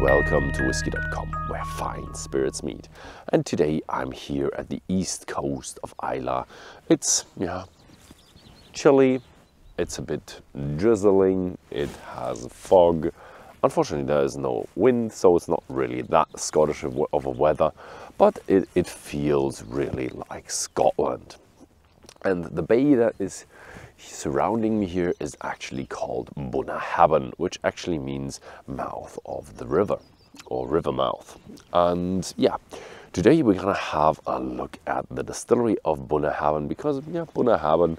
and welcome to Whisky.com, where fine spirits meet. And today I'm here at the east coast of Islay. It's chilly, it's a bit drizzling, it has fog. Unfortunately there is no wind, so it's not really that Scottish of a weather, but it feels really like Scotland. And the bay that is surrounding me here is actually called Bunnahabhain, which actually means mouth of the river or river mouth. And yeah, today we're gonna have a look at the distillery of Bunnahabhain, because Bunnahabhain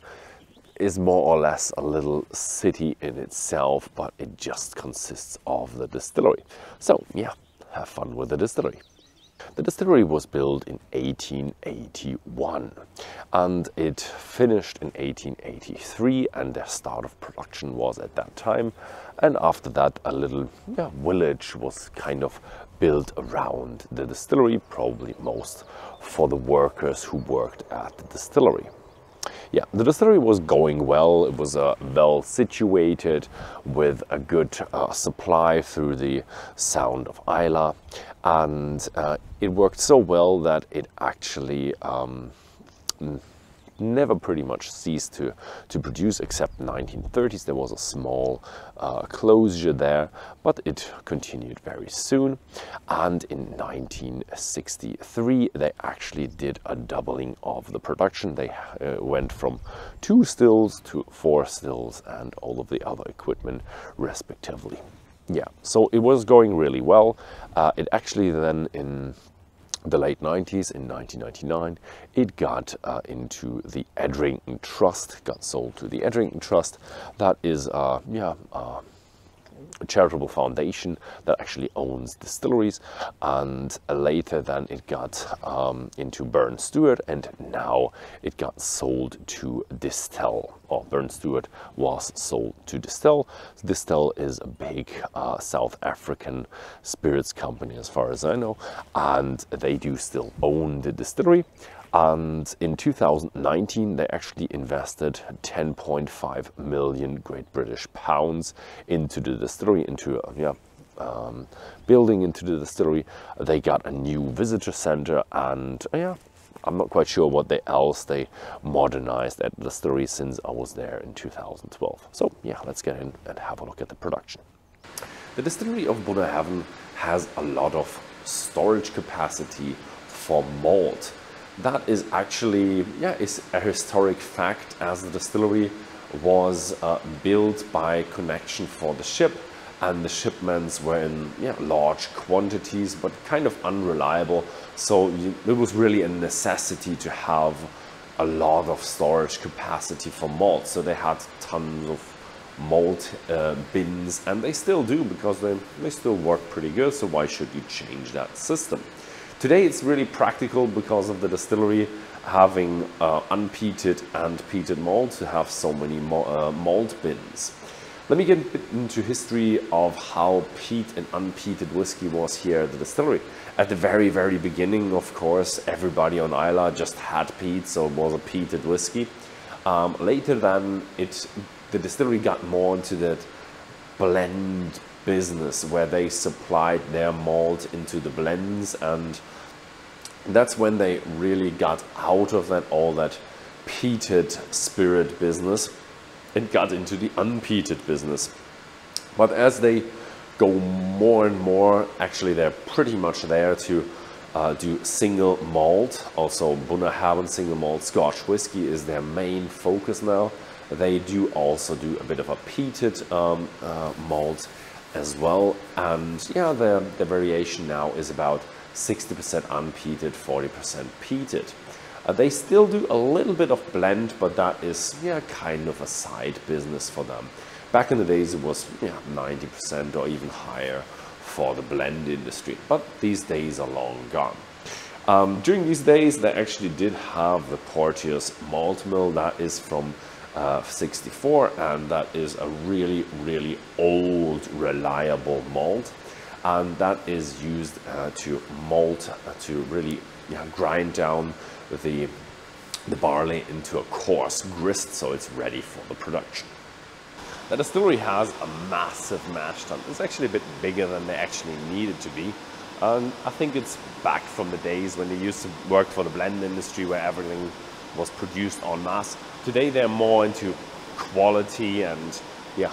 is more or less a little city in itself, but it just consists of the distillery. So yeah, have fun with the distillery. The distillery was built in 1881 and it finished in 1883, and their start of production was at that time. And after that a little village was kind of built around the distillery, probably most for the workers who worked at the distillery. Yeah, the distillery was going well. It was well situated with a good supply through the Sound of Islay, and it worked so well that it actually never pretty much ceased to produce, except 1930s. There was a small closure there, but it continued very soon. And in 1963, they actually did a doubling of the production. They went from 2 stills to 4 stills and all of the other equipment respectively. Yeah, so it was going really well. It actually then in the late 90s, in 1999, it got into the Edrington Trust, got sold to the Edrington Trust. That is a charitable foundation that actually owns distilleries. And later then it got into Burn Stewart, and now it got sold to Distel, or Burn Stewart was sold to Distel. Distel is a big South African spirits company as far as I know, and they do still own the distillery. And in 2019 they actually invested 10.5 million Great British pounds into the distillery, into building into the distillery. They got a new visitor center, and I'm not quite sure what else they modernized at the distillery since I was there in 2012. So yeah, let's get in and have a look at the production. The distillery of Bunnahabhain has a lot of storage capacity for malt. That is actually, is a historic fact, as the distillery was built by connection for the ship, and the shipments were in large quantities but kind of unreliable. So it was really a necessity to have a lot of storage capacity for malt. So they had tons of malt bins, and they still do, because they still work pretty good. So why should you change that system? Today it's really practical because of the distillery having unpeated and peated malt to have so many malt bins. Let me get into history of how peat and unpeated whiskey was here at the distillery. At the very, very beginning, of course, everybody on Islay just had peat, so it was a peated whiskey. Later then, the distillery got more into that blend business, where they supplied their malt into the blends, and that's when they really got out of all that peated spirit business and got into the unpeated business. But as they go more and more, actually they're pretty much there to do single malt. Also Bunnahabhain single malt Scotch whiskey is their main focus now. They also do a bit of a peated malt as well, and the variation now is about 60% unpeated, 40% peated. They still do a little bit of blend, but that is kind of a side business for them. Back in the days it was 90% or even higher for the blend industry, but these days are long gone. During these days they actually did have the Porteous malt mill. That is from 64, and that is a really, really old reliable malt, and that is used to malt, to really grind down the barley into a coarse grist, so it's ready for the production. The distillery has a massive mash tun. It's actually a bit bigger than they actually needed to be. I think it's back from the days when they used to work for the blend industry, where everything was produced en masse. Today they're more into quality and, yeah,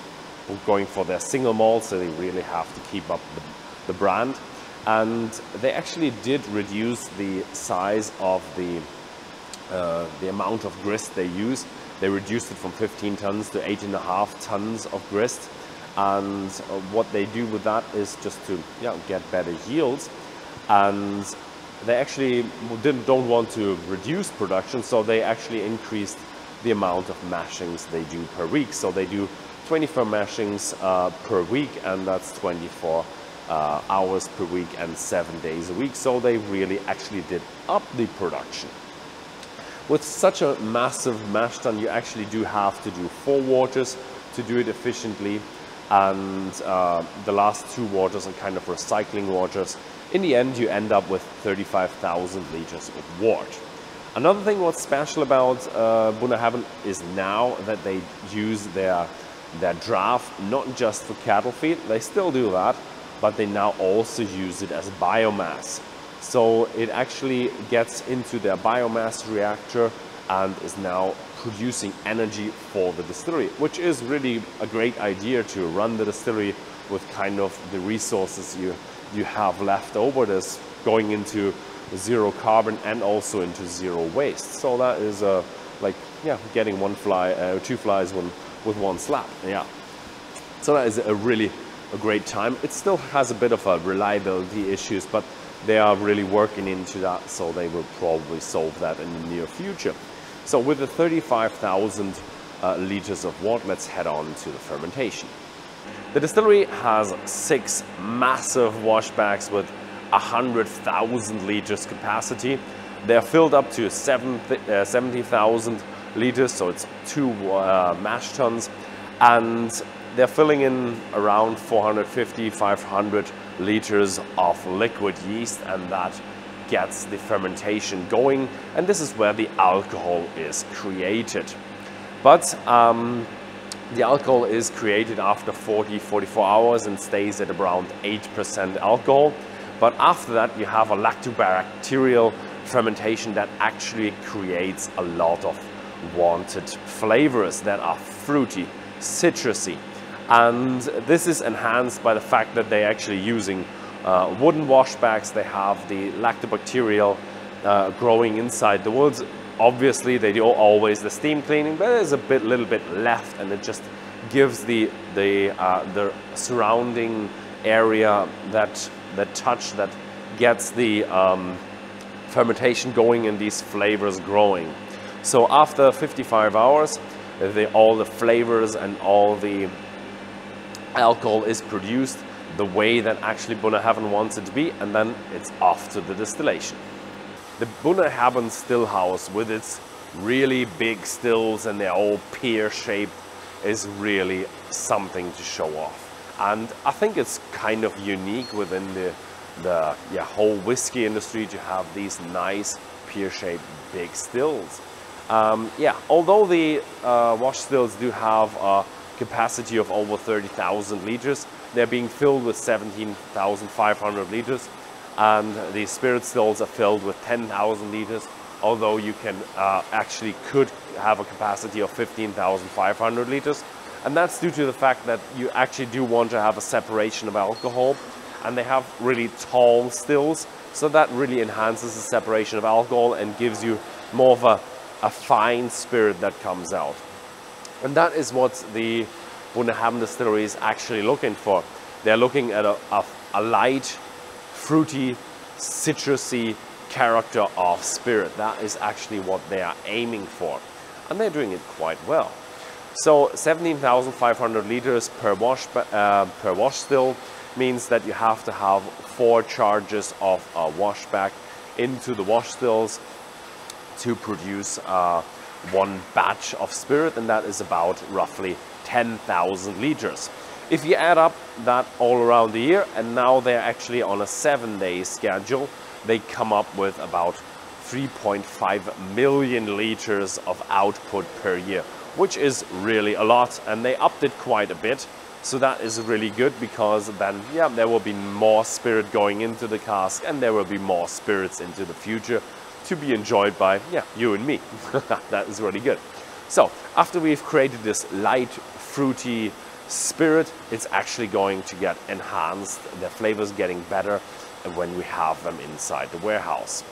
going for their single malt, so they really have to keep up the brand. And they actually did reduce the size of the amount of grist they use. They reduced it from 15 tons to 8.5 tons of grist. And what they do with that is just to get better yields. And they actually don't want to reduce production, so they actually increased the amount of mashings they do per week. So they do 24 mashings per week, and that's 24 hours per week and 7 days a week. So they really actually did up the production. With such a massive mash tun, you actually do have to do 4 waters to do it efficiently. And the last 2 waters are kind of recycling waters. In the end, you end up with 35,000 liters of wort. Another thing what's special about Bunnahabhain is now that they use their draft not just for cattle feed. They still do that, but they now also use it as biomass. So it actually gets into their biomass reactor and is now producing energy for the distillery, which is really a great idea to run the distillery with kind of the resources you have left over. That's going into zero carbon and also into zero waste. So that is getting two flies with one slap. Yeah. So that is a really great time. It still has a bit of a reliability issues, but they are really working into that, so they will probably solve that in the near future. So with the 35,000 liters of wort, let's head on to the fermentation. The distillery has 6 massive washbacks with 100,000 liters capacity. They're filled up to 70,000 liters, so it's 2 mash tons, and they're filling in around 450, 500 liters of liquid yeast, and that gets the fermentation going, and this is where the alcohol is created. But the alcohol is created after 44 hours and stays at around 8% alcohol. But after that, you have a lactobacterial fermentation that actually creates a lot of wanted flavors that are fruity, citrusy. And this is enhanced by the fact that they're actually using wooden washbacks. They have the lactobacterial growing inside the woods. Obviously, they do always the steam cleaning, but there's a little bit left, and it just gives the surrounding area that touch that gets the fermentation going and these flavors growing. So after 55 hours, all the flavors and all the alcohol is produced the way that actually Bunnahabhain wants it to be, and then it's off to the distillation. The Bunnahabhain still house, with its really big stills and they're all pear-shaped, is really something to show off. And I think it's kind of unique within the whole whiskey industry to have these nice pear-shaped big stills. Although the wash stills do have a capacity of over 30,000 liters, they're being filled with 17,500 liters, and the spirit stills are filled with 10,000 liters, although you can could have a capacity of 15,500 liters. And that's due to the fact that you actually do want to have a separation of alcohol, and they have really tall stills, so that really enhances the separation of alcohol and gives you more of a fine spirit that comes out. And that is what the Bunnahabhain distillery is actually looking for. They're looking at a light, fruity, citrusy character of spirit. That is actually what they are aiming for, and they're doing it quite well. So 17,500 liters per wash still means that you have to have 4 charges of a washback into the wash stills to produce 1 batch of spirit, and that is about roughly 10,000 liters. If you add up that all around the year, and now they're actually on a 7-day schedule, they come up with about 3.5 million liters of output per year, which is really a lot, and they upped it quite a bit. So that is really good, because then, yeah, there will be more spirit going into the cask, and there will be more spirits into the future to be enjoyed by, yeah, you and me. That is really good. So after we've created this light, fruity spirit, it's actually going to get enhanced. The flavors getting better when we have them inside the warehouse.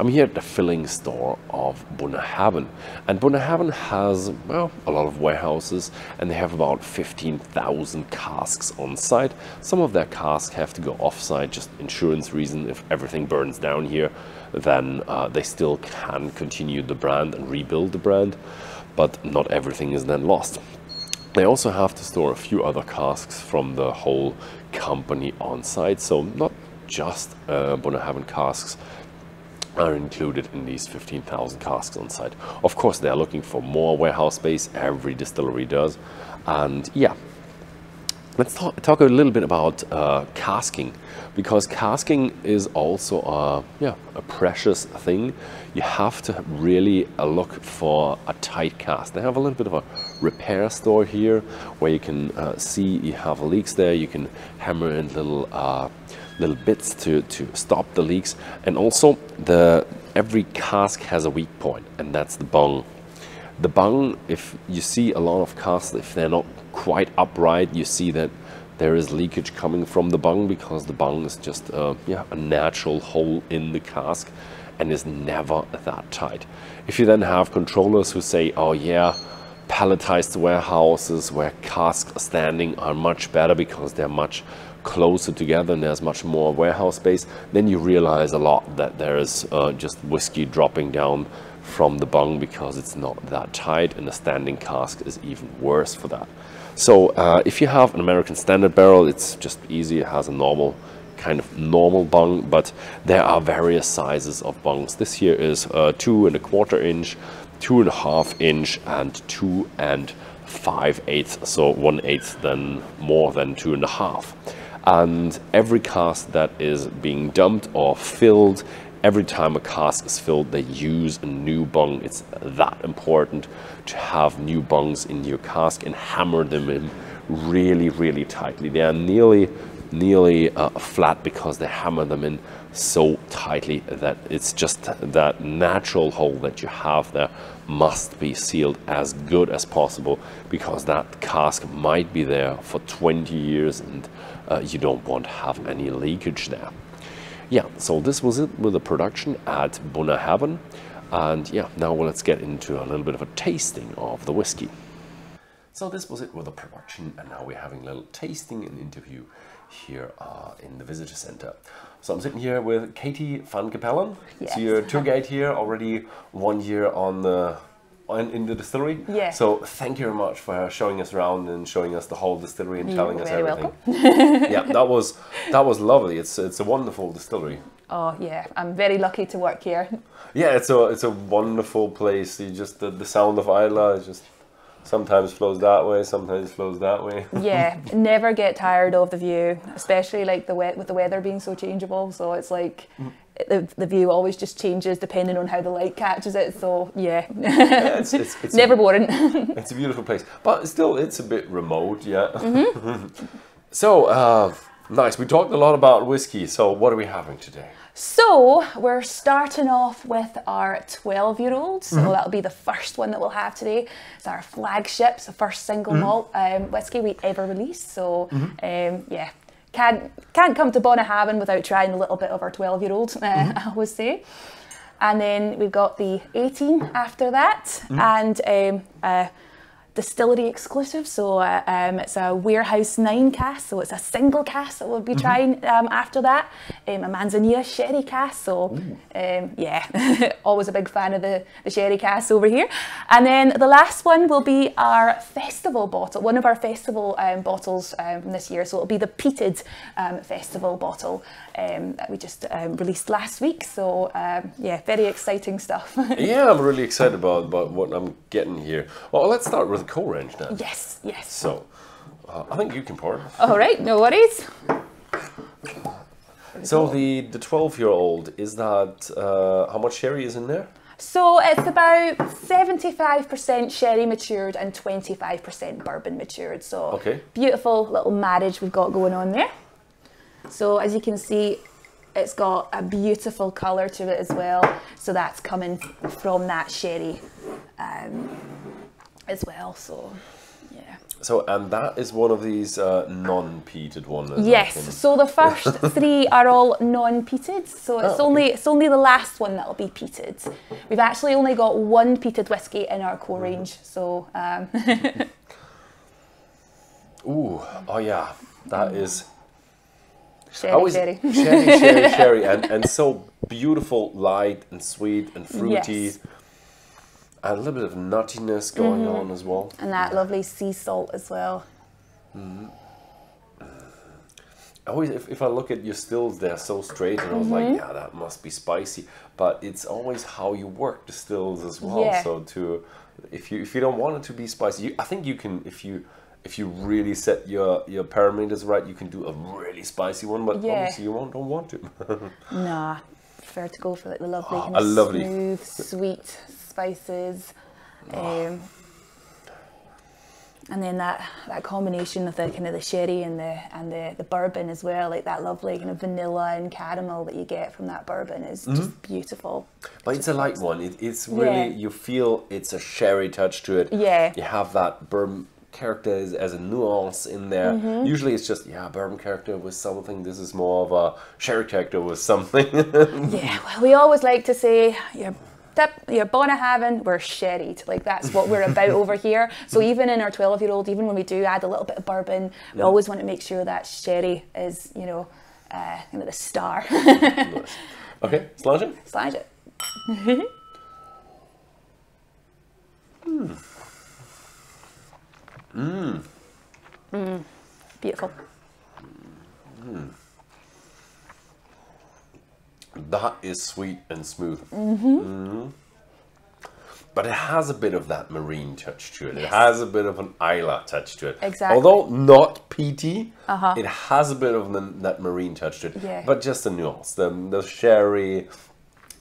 I'm here at the filling store of Bunnahabhain, and Bunnahabhain has, well, a lot of warehouses, and they have about 15,000 casks on site. Some of their casks have to go off site, just insurance reason. If everything burns down here, then they still can continue the brand and rebuild the brand, but not everything is then lost. They also have to store a few other casks from the whole company on site, so not just Bunnahabhain casks are included in these 15,000 casks on site. Of course, they're looking for more warehouse space, every distillery does. And yeah, let's talk a little bit about casking, because casking is also a precious thing. You have to really look for a tight cask. They have a little bit of a repair store here where you can see you have leaks there. You can hammer in little bits to stop the leaks. And also, every cask has a weak point, and that's the bung. The bung, if you see a lot of casks, if they're not quite upright, you see that there is leakage coming from the bung, because the bung is just a natural hole in the cask and is never that tight. If you then have controllers who say, oh yeah, palletized warehouses where casks standing are much better because they're much closer together and there's much more warehouse space, then you realize a lot that there is just whiskey dropping down from the bung because it's not that tight, and the standing cask is even worse for that. So if you have an American standard barrel, it's just easy. It has a normal kind of normal bung, but there are various sizes of bungs. This here is 2¼ inch, 2½ inch, and 2 5/8, so 1/8 then more than 2½. And every cask that is being dumped or filled, every time a cask is filled, they use a new bung. It's that important to have new bungs in your cask and hammer them in really, really tightly. They are nearly flat because they hammer them in so tightly that it's just that natural hole that you have there must be sealed as good as possible, because that cask might be there for 20 years and you don't want to have any leakage there. Yeah, so this was it with the production at Bunnahabhain, and yeah, now let's get into a little bit of a tasting of the whiskey. So this was it with the production, and now we're having a little tasting and interview here in the visitor center. So I'm sitting here with Katie van Capellen. Yes. So your tour guide here, already 1 year in the distillery. Yeah. So thank you very much for showing us around and showing us the whole distillery and telling us everything. Yeah, that was lovely. It's a wonderful distillery. Oh yeah, I'm very lucky to work here. Yeah, it's a wonderful place. You just the sound of Islay is just. Sometimes flows that way, sometimes flows that way. Yeah, never get tired of the view, especially like with the weather being so changeable. So it's like the view always just changes depending on how the light catches it. So yeah, it's never boring. It's a beautiful place, but still it's a bit remote. Yeah. Mm-hmm. So nice. We talked a lot about whiskey. So what are we having today? So we're starting off with our 12-year-old, so that'll be the first one that we'll have today. It's our flagship, it's the first single malt whiskey we ever released, so yeah, can't come to Bunnahabhain without trying a little bit of our 12-year-old, I always say. And then we've got the 18 after that, and distillery exclusive, so it's a Warehouse 9 cask, so it's a single cask that we'll be trying after that, a Manzanilla sherry cask, so yeah, always a big fan of the sherry cask over here. And then the last one will be our festival bottle, one of our festival bottles this year, so it'll be the peated festival bottle that we just released last week, so yeah, very exciting stuff. Yeah, I'm really excited about what I'm getting here. Well, let's start with cold range then. Yes, yes. So, I think you can pour it. All right, no worries. So the 12-year-old, is that, how much sherry is in there? So it's about 75% sherry matured and 25% bourbon matured. So beautiful little marriage we've got going on there. So as you can see, it's got a beautiful colour to it as well. So that's coming from that sherry as well. So yeah. So, and that is one of these non-peated ones. Yes. So the first three are all non-peated. So it's only the last one that'll be peated. We've actually only got one peated whiskey in our core range. So. Ooh! Oh yeah, that is. Sherry, and so beautiful, light and sweet and fruity. Yes. And a little bit of nuttiness going on as well. And that lovely sea salt as well. Always, if I look at your stills, they're so straight, and I was like, yeah, that must be spicy. But it's always how you work the stills as well. Yeah. So to, if you don't want it to be spicy, I think you can, if you really set your parameters right, you can do a really spicy one, but obviously you don't want to. Nah, I prefer to go for like the lovely, smooth, sweet spices. And then that combination of the kind of the sherry and the bourbon as well, like that lovely kind of vanilla and caramel that you get from that bourbon is just beautiful. But it's a light one. It's really, you feel it's a sherry touch to it. Yeah. You have that bourbon character as a nuance in there. Usually it's just bourbon character with something. This is more of a sherry character with something. Well, we always like to say your Bunnahabhain, we're sherried. Like that's what we're about over here. So even in our 12-year-old, even when we do add a little bit of bourbon, we always want to make sure that sherry is, the star. Nice. Okay, slide it. Slide it. Beautiful. That is sweet and smooth. But it has a bit of that marine touch to it. Yes. It has a bit of an Islay touch to it. Exactly. Although not peaty, it has a bit of that marine touch to it. Yeah. But just the nuance, the sherry,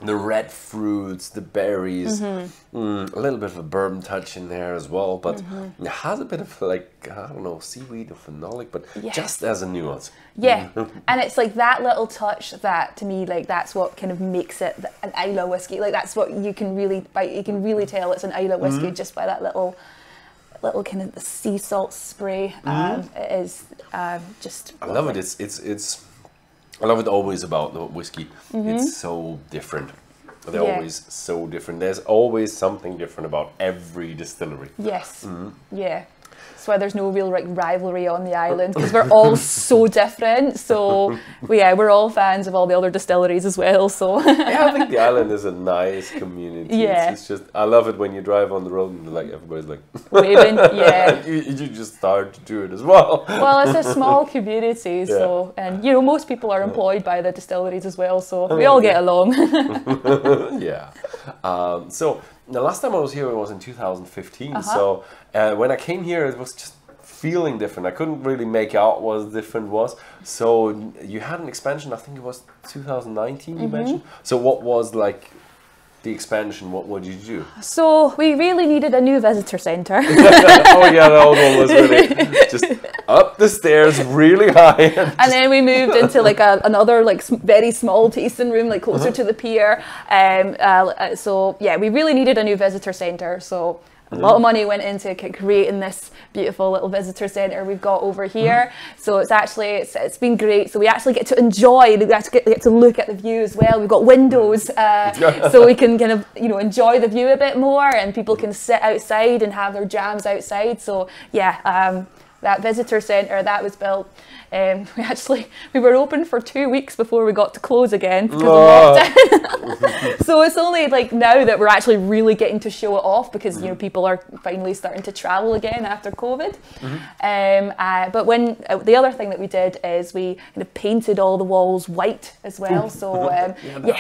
the red fruits, the berries, a little bit of a bourbon touch in there as well, but it has a bit of like, I don't know, seaweed or phenolic, but just as a nuance. Yeah, and it's like that little touch that, to me, like that's what kind of makes it an Islay whiskey. Like that's what you can really tell it's an Islay whiskey just by that little kind of the sea salt spray. It is just. I love it. I love it always about the whiskey. It's so different. They're always so different. There's always something different about every distillery. Yes. Yeah. That's why there's no real like rivalry on the island, because we're all so different. So we're all fans of all the other distilleries as well. So I think the island is a nice community. Yeah. It's just, I love it when you drive on the road and like everybody's like waving. Yeah. you just start to do it as well. Well, it's a small community, so and most people are employed by the distilleries as well, so we all get along. So the last time I was here, it was in 2015. So when I came here, it was just feeling different. I couldn't really make out what different was. So you had an expansion, I think it was 2019 you mentioned. So what was like the expansion? What did you do? So we really needed a new visitor centre. That old one was really just up the stairs really high. And then we moved into like another like very small tasting room, like closer to the pier. So yeah, we really needed a new visitor centre. So a lot of money went into creating this beautiful little visitor centre we've got over here. So it's been great. So we actually get to enjoy, we actually get to look at the view as well. We've got windows, so we can kind of enjoy the view a bit more, and people can sit outside and have their jams outside. So yeah, that visitor centre that was built. We were open for 2 weeks before we got to close again because of lockdown. So it's only like now that we're actually really getting to show it off, because people are finally starting to travel again after COVID. But when the other thing that we did is we kind of painted all the walls white as well. So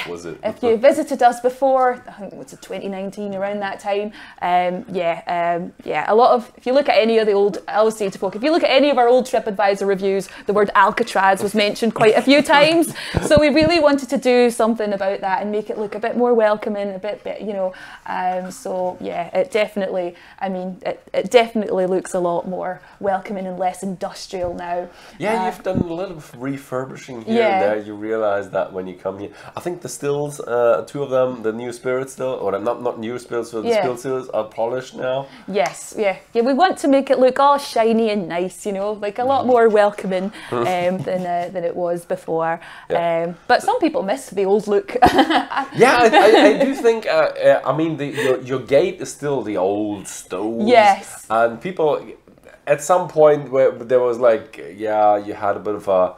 was it. If you visited us before, I think it was 2019 around that time. A lot of, if you look at any of the old Illustrated Look, if you look at any of our old TripAdvisor reviews, the word Alcatraz was mentioned quite a few times. So we really wanted to do something about that and make it look a bit more welcoming, a bit, you know. So yeah, it definitely, I mean, it definitely looks a lot more welcoming and less industrial now. Yeah, you've done a little bit of refurbishing here and there. You realise that when you come here. I think the stills, two of them, the new spirits still, or not new spirits, but the spilled stills are polished now. Yes, yeah. We want to make it look all shiny and nice, you know, like a lot more welcoming than it was before. Yeah. But some people miss the old look. I do think. I mean, your gate is still the old stones. Yes, and people at some point where there was like, yeah, you had a bit of a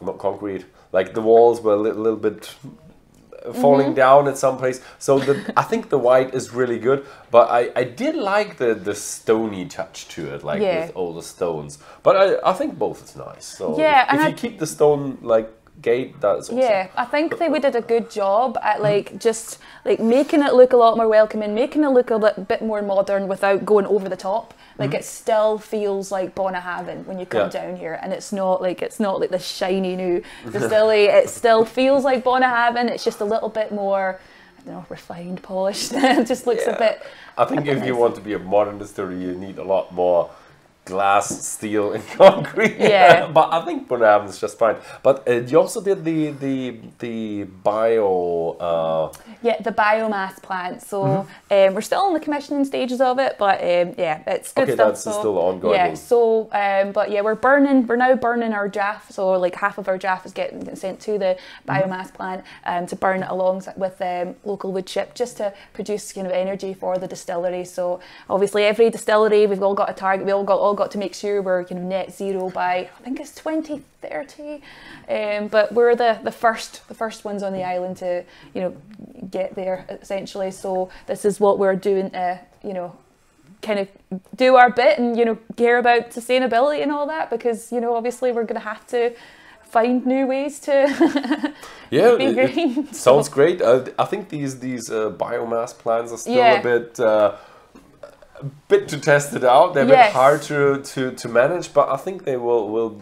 not concrete, like the walls were a little bit falling down at some place. So I think the white is really good, but I did like the stony touch to it, like with all the stones. But I think both is nice. So if you keep the stone like gate, that's awesome. Yeah, I think they did a good job at like just like making it look a lot more welcoming, making it look a bit more modern without going over the top. Like it still feels like Bunnahabhain when you come down here, and it's not like the shiny new distillery. It still feels like Bunnahabhain. It's just a little bit more, I don't know, refined, polished. It just looks a bit. I think if you want to be a modern distillery, you need a lot more glass, steel, and concrete. Yeah, but I think Bunnahabhain is just fine. But you also did the bio. The biomass plant. So we're still in the commissioning stages of it, but it's good stuff. Okay, that's still ongoing. Yeah. So, but yeah, we're now burning our draft. So like half of our draft is getting sent to the biomass plant to burn along with local wood chip, just to produce, you know, energy for the distillery. So obviously, every distillery, we've all got a target. We all got to make sure we're, you know, net zero by, I think it's 2030, but we're the first ones on the island to, you know, get there essentially. So this is what we're doing to, you know, kind of do our bit and, you know, care about sustainability and all that, because, you know, obviously we're going to have to find new ways to be green. It sounds great. I think these biomass plants are still a bit to test it out. They're a bit hard to manage, but I think they will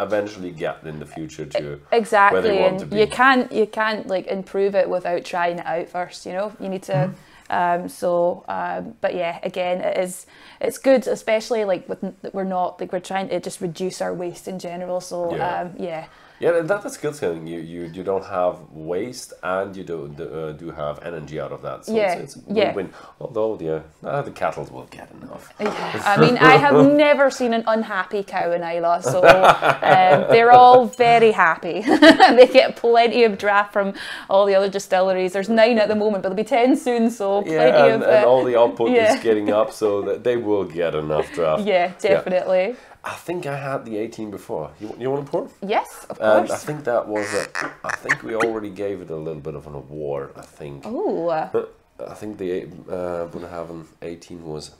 eventually get in the future to exactly where they want to be. You can't like improve it without trying it out first, you know. You need to but yeah, again, it's good, especially like we're trying to just reduce our waste in general. So yeah, that's a good thing. You don't have waste, and you do have energy out of that. So it's win-win. Although the cattle will get enough. Yeah. I mean, I have never seen an unhappy cow in Islay, so they're all very happy. They get plenty of draft from all the other distilleries. There's 9 at the moment, but there'll be 10 soon. So and all the output is getting up, so that they will get enough draft. Yeah, definitely. Yeah. I think I had the 18 before. You want to pour? Yes, of course. And I think that was it. I think we already gave it a little bit of an award, I think. Oh. I think the Bunnahabhain 18 was,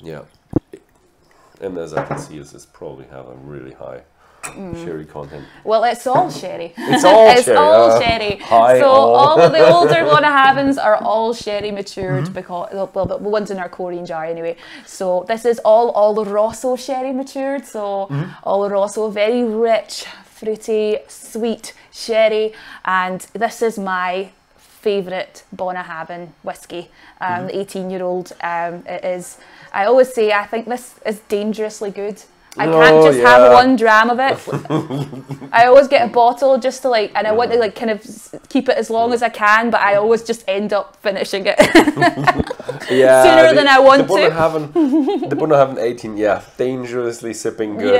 and as I can see, it's probably have a really high sherry content. Well, it's all sherry. It's all sherry. So all of the older Bunnahabhains are all sherry matured because, well, the ones in our Corries jar anyway. So this is all Oloroso sherry matured. So Oloroso, very rich, fruity, sweet sherry, and this is my favourite Bunnahabhain whiskey, the 18-year-old. It is. I always say I think this is dangerously good. I can't just have 1 dram of it. I always get a bottle just to like, and I want to like kind of keep it as long as I can, but I always just end up finishing it sooner than I want to. The Bunnahabhain 18, dangerously sipping good.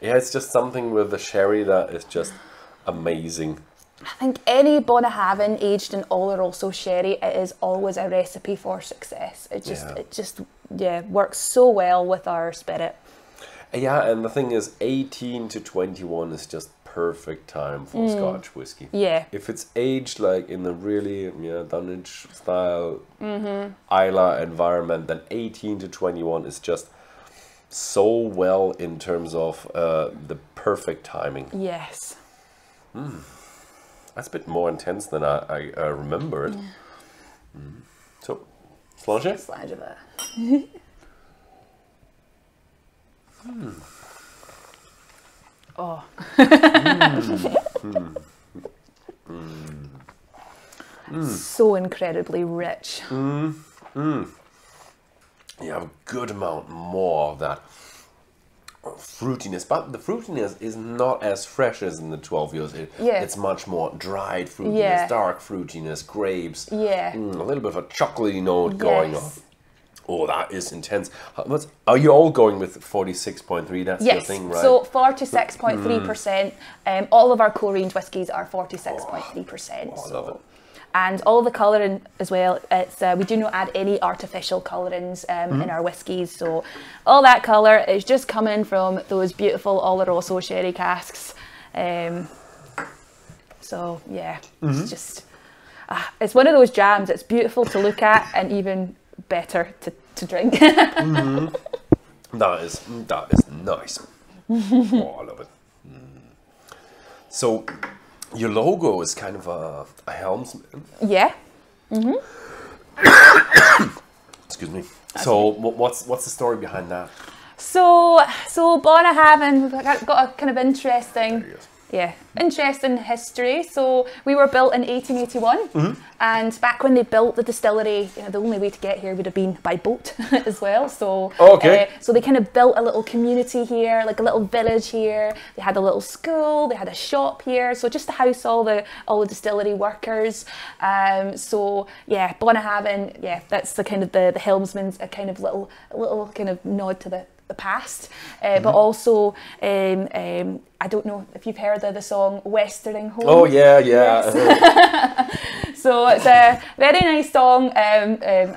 Yeah, it's just something with the sherry that is just amazing. I think any Bunnahabhain aged in Oloroso sherry, it is always a recipe for success. It just works so well with our spirit. Yeah, and the thing is, 18 to 21 is just perfect time for Scotch whiskey. Yeah. If it's aged like in the really Dunwich style Islay environment, then 18 to 21 is just so well in terms of the perfect timing. Yes. That's a bit more intense than I remembered. So, flange? Flange of it. Oh. So incredibly rich. You have a good amount more of that fruitiness, but the fruitiness is not as fresh as in the 12 years. It's much more dried fruitiness, dark fruitiness, grapes, a little bit of a chocolatey note going on. Oh, that is intense. Are you all going with 46.3? That's your thing, right? So 46.3%. All of our core-range whiskies are 46.3%. Oh, I love it. And all the colouring as well, it's, we do not add any artificial colourings in our whiskies. So all that colour is just coming from those beautiful Oloroso sherry casks. So yeah, it's just, it's one of those jams. It's beautiful to look at and even better to drink. That is nice. Oh, I love it. So your logo is kind of a helmsman. Yeah. Excuse me. So what's the story behind that? So Bunnahabhain, we've got a kind of interesting interesting history. So we were built in 1881, and back when they built the distillery, you know, the only way to get here would have been by boat as well. So so they kind of built a little community here, like a little village here. They had a little school, they had a shop here, so just to house all the distillery workers. So yeah, Bunnahabhain, that's the kind of the helmsman's a little nod to the past, but also I don't know if you've heard of the song Westering Home. Oh yeah, yeah. Yes. So it's a very nice song. I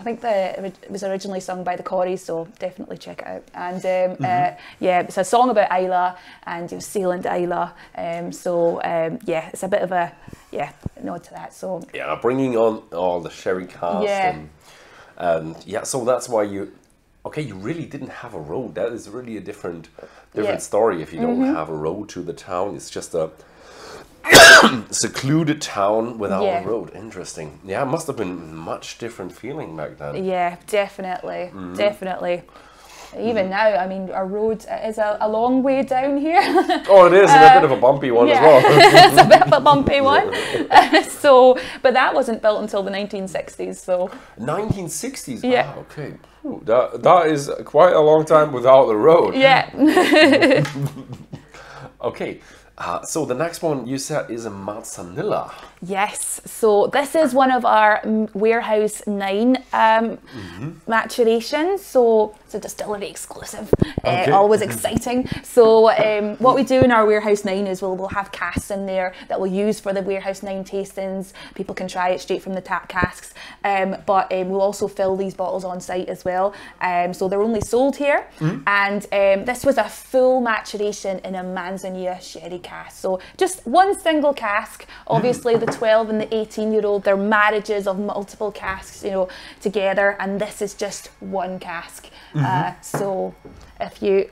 think it was originally sung by the Corries, so definitely check it out. And it's a song about Islay and sailing to Islay. It's a bit of a nod to that. So yeah, bringing on all the sherry cask. Yeah. So that's why you. Okay, you really didn't have a road. That is really a different story if you don't have a road to the town. It's just a secluded town without a road. Interesting. Yeah, it must have been much different feeling back then. Yeah, definitely. Definitely. Even now, I mean, our road is a long way down here. Oh, it is, and a bit of a bumpy one as well. It's a bit of a bumpy one. But that wasn't built until the 1960s, so. 1960s? Yeah. Ah, okay. Ooh, that is quite a long time without the road. Yeah. Okay. So the next one you said is a Manzanilla. Yes, so this is one of our Warehouse 9 maturations, so it's a distillery exclusive, always exciting. So what we do in our Warehouse 9 is we'll have casks in there that we'll use for the Warehouse 9 tastings. People can try it straight from the tap casks, we'll also fill these bottles on site as well. So they're only sold here, and this was a full maturation in a Manzanilla sherry cask. So just one single cask. Obviously the 12 and the 18-year-old, they're marriages of multiple casks, together, and this is just one cask. So if you...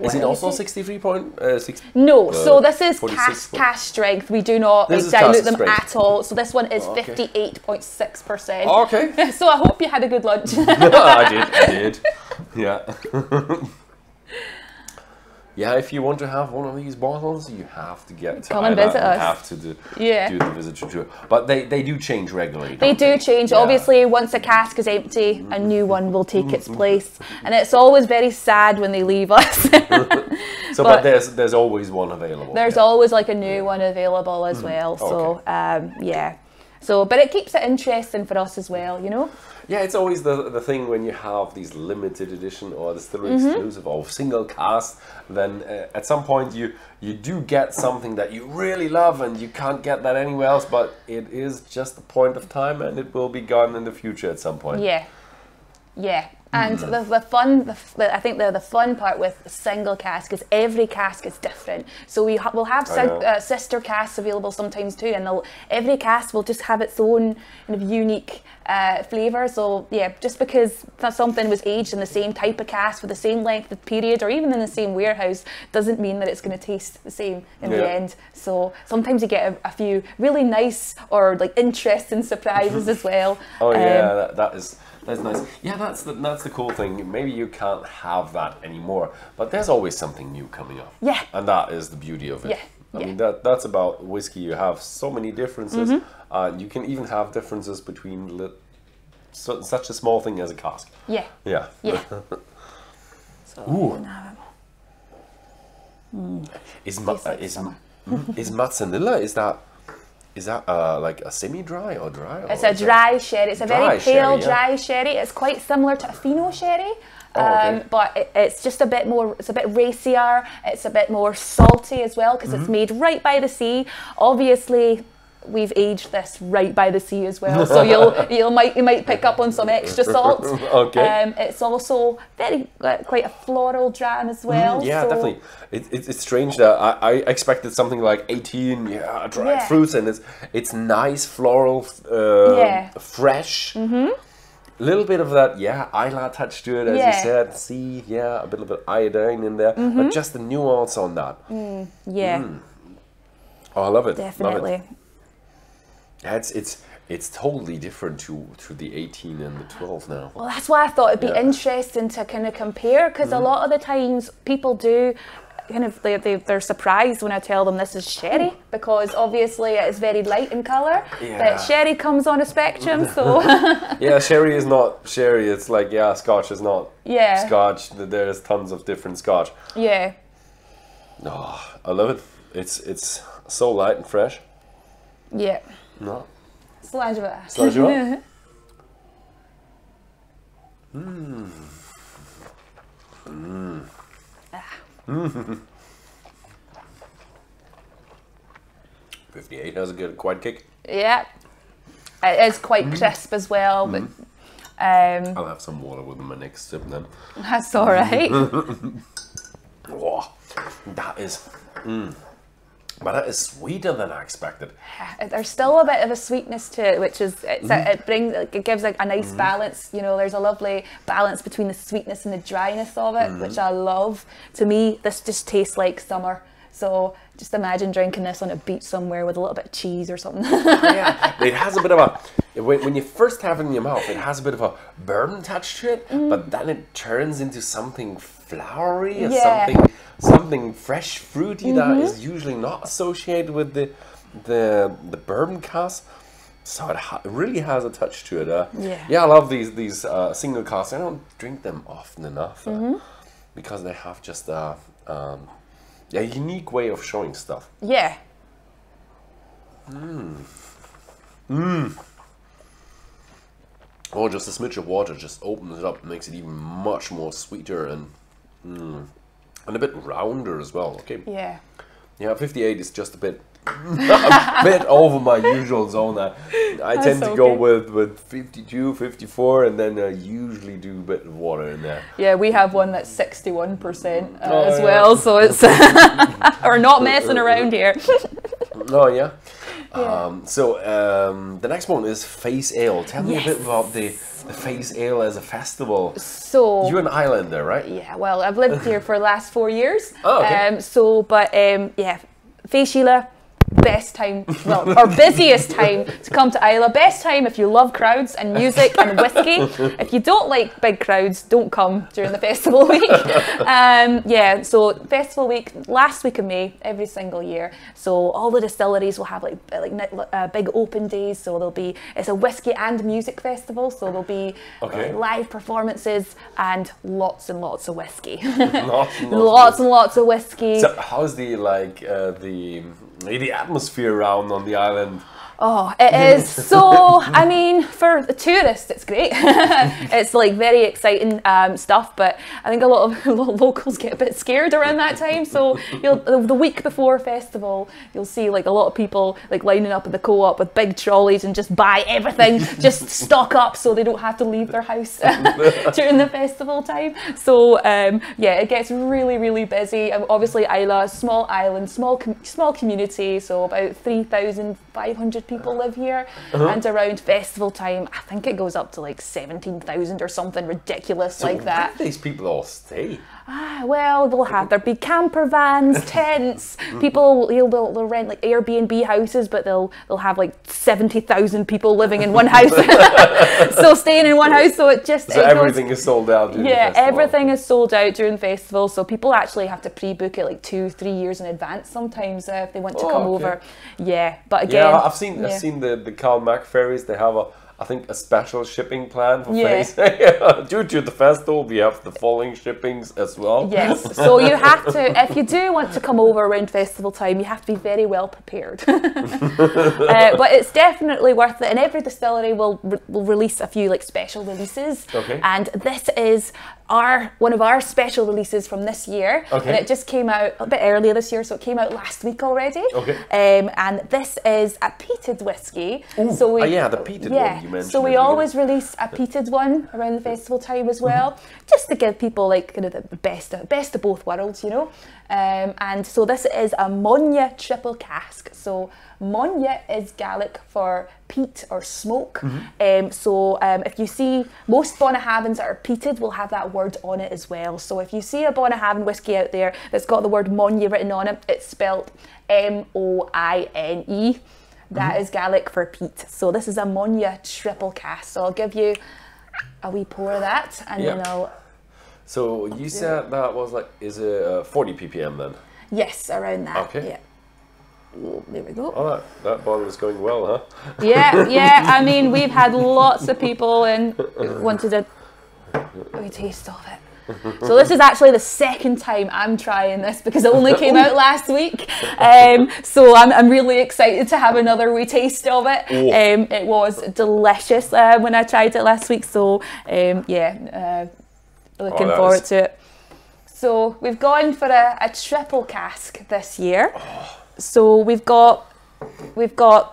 Is it also 63.6? No, so this is cask strength. We do not dilute them at all. So this one is 58.6%. Okay. So I hope you had a good lunch. I did. Yeah. Yeah, if you want to have one of these bottles, you have to get to Islay and have to do the visitor tour. But they do change regularly. They do change. Yeah. Obviously, once a cask is empty, a new one will take its place. And it's always very sad when they leave us. but there's always one available. There's always like a new one available as well. So, but it keeps it interesting for us as well, Yeah, it's always the thing when you have these limited edition or distillery exclusive or single cask, then at some point you do get something that you really love and you can't get that anywhere else, but it is just a point of time and it will be gone in the future at some point. Yeah. And I think the fun part with single cask is every cask is different. So we'll have sister casks available sometimes too, and every cask will just have its own kind of unique flavour. So yeah, just because something was aged in the same type of cask for the same length of period or even in the same warehouse doesn't mean that it's going to taste the same in the end. So sometimes you get a few really nice or like interesting surprises as well. Oh yeah, that is... That's nice. Yeah, that's the cool thing. Maybe you can't have that anymore, but there's always something new coming up. Yeah. And that is the beauty of it. Yeah. I mean, that's about whiskey. You have so many differences. Mm-hmm. You can even have differences between such a small thing as a cask. Yeah. Yeah. Yeah. So, ooh. Is Manzanilla, is that like a semi-dry or dry? Or it's a dry sherry. It's a very pale dry sherry. It's quite similar to a fino sherry. But it's just a bit more, it's a bit racier, it's a bit more salty as well, because it's made right by the sea. Obviously, we've aged this right by the sea as well, so you might pick up on some extra salt. Okay. It's also quite a floral dram as well. Yeah, so definitely. It's strange that I expected something like 18 dried fruits, and it's nice floral, fresh. Mm-hmm. Little bit of that, Islay touch to it, as you said. See, a little bit of iodine in there, but just the nuance on that. Oh, I love it. Definitely. Love it. Yeah, it's totally different to the 18 and the 12 now. Well, that's why I thought it'd be interesting to kind of compare, because a lot of the times people do kind of they're surprised when I tell them this is sherry, because obviously it's very light in color, but sherry comes on a spectrum, so sherry is not sherry. It's like scotch is not scotch. There's tons of different scotch. Oh, I love it. It's so light and fresh. No, Slajua. Ah. 58 has a good, quite kick. Yeah, it is quite crisp as well. But I'll have some water with my next sip then. That's all right. Oh, that is, but that is sweeter than I expected. There's still a bit of a sweetness to it, which is it gives like a nice balance. You know, there's a lovely balance between the sweetness and the dryness of it, which I love. To me, this just tastes like summer. So just imagine drinking this on a beach somewhere with a little bit of cheese or something. It has a bit of a, when you first have it in your mouth, it has a bit of a bourbon touch to it, but then it turns into something flowery or something fresh, fruity that is usually not associated with the bourbon cask. So it really has a touch to it. I love these single casks. I don't drink them often enough because they have just a unique way of showing stuff. Or just a smidge of water just opens it up and makes it even much more sweeter and a bit rounder as well. Okay. Yeah, 58 is just a bit over my usual zone. I tend to go with 52, 54, and then I usually do a bit of water in there. Yeah, we have one that's 61% as well, so it's we're not messing around here. So the next one is Fèis Ale. Tell me a bit about the Fèis Ale as a festival. So you're an Islander, right? Yeah, well, I've lived here for the last 4 years. Fèis Ìle, best time, well, our busiest time to come to Islay. Best time if you love crowds and music and whiskey. If you don't like big crowds, don't come during the festival week. So festival week, last week of May, every single year. So all the distilleries will have like big open days. So there'll be, it's a whiskey and music festival. So there'll be live performances and lots of whiskey. Lots and lots of whiskey. So how's the atmosphere around on the island? Oh, it is so, I mean, for the tourists, it's great. It's like very exciting stuff, but I think a lot of locals get a bit scared around that time. So the week before festival, you'll see like a lot of people like lining up at the co-op with big trolleys and just buy everything, just stock up so they don't have to leave their house during the festival time. So it gets really, really busy. Obviously, Islay, small island, small community, so about 3,000 500 people live here, and around festival time, I think it goes up to like 17,000 or something ridiculous so like that. Where do these people all stay? Ah, well, they'll have there'll be camper vans, tents. People they'll rent like Airbnb houses, but they'll have like 70,000 people living in one house, still staying in one house. So it just everything goes, is sold out. During the festival. Everything is sold out during festival. So people actually have to pre-book it like 2-3 years in advance sometimes if they want to come over. Yeah, but again. Yeah, I've seen the CalMac Ferries. They have I think a special shipping plan for Fèis. Due to the festival, we have the following shippings as well. Yes, so you have to, if you do want to come over around festival time, you have to be very well prepared. But it's definitely worth it, and every distillery will release a few like special releases. Okay. And this is one of our special releases from this year. Okay. And it just came out a bit earlier this year, so it came out last week already. Okay. And this is a peated whiskey. Ooh. So the peated one. So we always release a peated one around the festival time as well, just to give people like kind of the best of both worlds, you know. And so this is a Moine triple cask. So Moine is Gaelic for peat or smoke. So if you see most Bunnahabhains that are peated will have that word on it as well. So if you see a Bunnahabhain whiskey out there that's got the word Moine written on it, it's spelled M-O-I-N-E. That is Gaelic for peat. So this is a Moine triple cask. So I'll give you a wee pour of that, and then I'll... So you said that was like, is it 40 ppm then? Yes, around that. Okay. Yeah. Ooh, there we go. Oh, that bottle is going well, huh? Yeah, yeah. I mean, we've had lots of people and wanted a wee taste of it. So this is actually the second time I'm trying this because it only came out last week. So I'm really excited to have another wee taste of it. It was delicious when I tried it last week. So looking forward to it. So we've gone for a triple cask this year. So we've got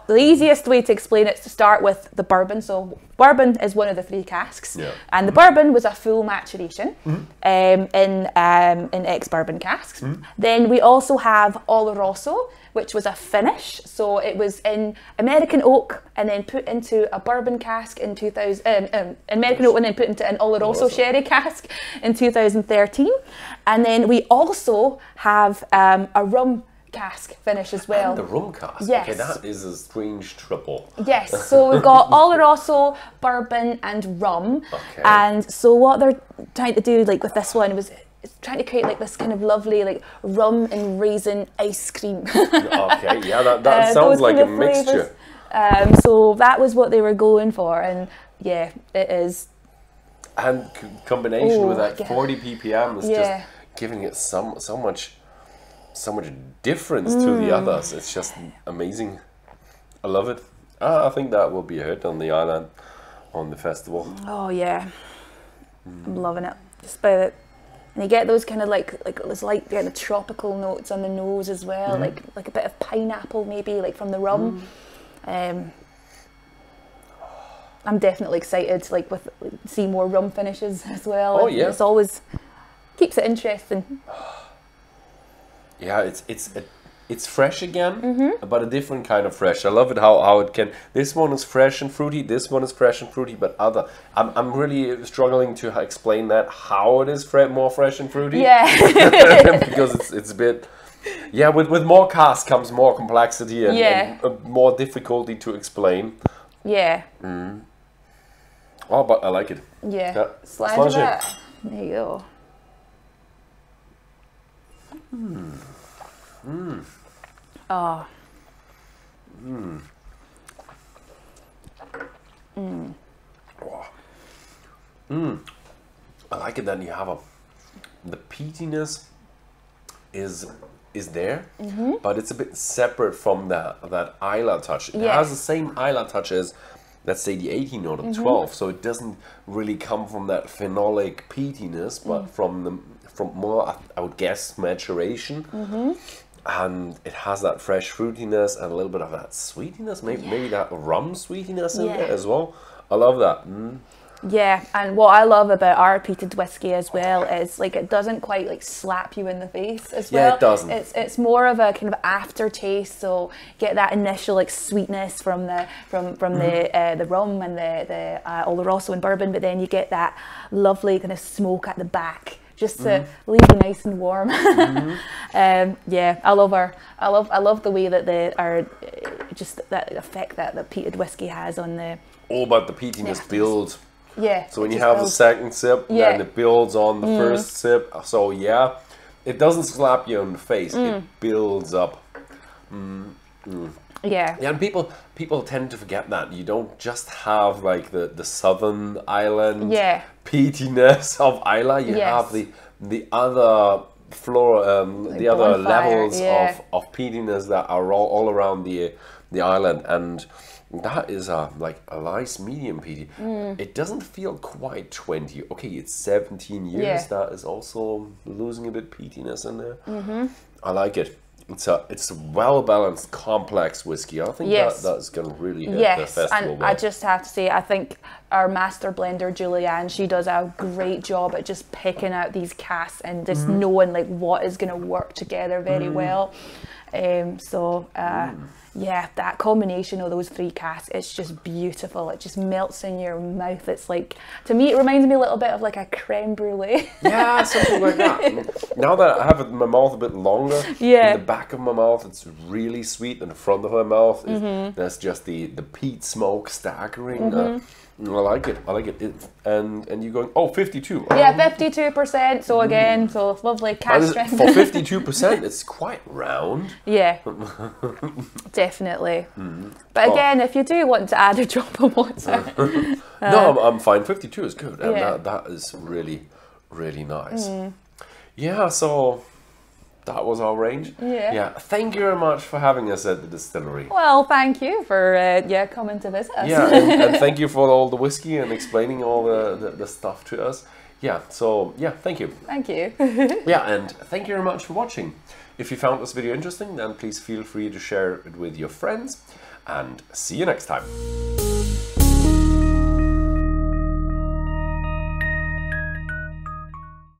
the easiest way to explain it is to start with the bourbon. So bourbon is one of the three casks, and the bourbon was a full maturation in ex-bourbon casks. Then we also have Oloroso, which was a finish. So it was in American oak and then put into a bourbon cask in American oak and then put into an Oloroso sherry cask in 2013. And then we also have a rum cask finish as well. And the rum cask. Yes. Okay, that is a strange triple. Yes, so we've got Oloroso, bourbon and rum. Okay. And so what they're trying to do like with this one was trying to create like this kind of lovely like rum and raisin ice cream. Okay, yeah, that sounds like a mixture. So that was what they were going for, and yeah, it is. And combination with that 40 ppm is just giving it so much difference to the others. It's just amazing. I love it. I think that will be a hit on the island, on the festival. Oh yeah, I'm loving it. Just by it, and you get those kind of like it's like the tropical notes on the nose as well, like a bit of pineapple maybe, like from the rum. I'm definitely excited to see more rum finishes as well. Oh yeah, it's always keeps it interesting. Yeah, it's fresh again, but a different kind of fresh. I love it how it can. This one is fresh and fruity. This one is fresh and fruity, but other. I'm really struggling to explain that how it is more fresh and fruity. Yeah, because it's a bit. Yeah, with more cask comes more complexity and more difficulty to explain. Yeah. Oh, but I like it. Yeah. Slide that. There you go. I like it that you have the peatiness is there, but it's a bit separate from that Islay touch. It has the same Islay touch as, let's say, the 18 or the 12, so it doesn't really come from that phenolic peatiness, but from more, I would guess, maturation, and it has that fresh fruitiness and a little bit of that sweetiness, maybe that rum sweetiness in there as well. I love that. Yeah, and what I love about our peated whiskey as well is like it doesn't quite like slap you in the face as well. Yeah, it doesn't. It's more of a kind of aftertaste, so get that initial like sweetness from the rum and the Oloroso and bourbon, but then you get that lovely kind of smoke at the back just to leave you nice and warm. Yeah, I love the way that that effect that the peated whiskey has on the. All about the peating just builds. Yeah. So when you have a second sip, then it builds on the first sip. So yeah, it doesn't slap you in the face. It builds up. Yeah. Yeah, and people tend to forget that you don't just have like the Southern Island peatiness of Islay. You have the other flora, like the other levels of peatiness that are all around the island, and. That is a nice medium peaty. It doesn't feel quite 20. Okay, it's 17 years. That is also losing a bit peatiness in there. I like it. It's a well-balanced, complex whiskey. I think that's going to really hit the festival. And I just have to say, I think our master blender, Julianne, she does a great job at just picking out these casts and just knowing like what is going to work together very well. Yeah, that combination of those three casts, it's just beautiful. It just melts in your mouth. It's like, to me, it reminds me a little bit of like a creme brulee. Yeah, something like that. Now that I have it in my mouth a bit longer, in the back of my mouth, it's really sweet. In the front of my mouth, there's just the peat smoke staggering. I like it. I like it. And you're going, oh, 52. Yeah, 52%. So again, so it's lovely cast strength. For 52%, it's quite round. Yeah, definitely. But again, if you do want to add a drop of water. No, I'm fine. 52 is good. And that is really, really nice. Yeah, so... That was our range. Yeah. Yeah. Thank you very much for having us at the distillery. Well, thank you for coming to visit us. Yeah, and thank you for all the whiskey and explaining all the stuff to us. Yeah. So yeah, thank you. Thank you. Yeah, and thank you very much for watching. If you found this video interesting, then please feel free to share it with your friends, and see you next time.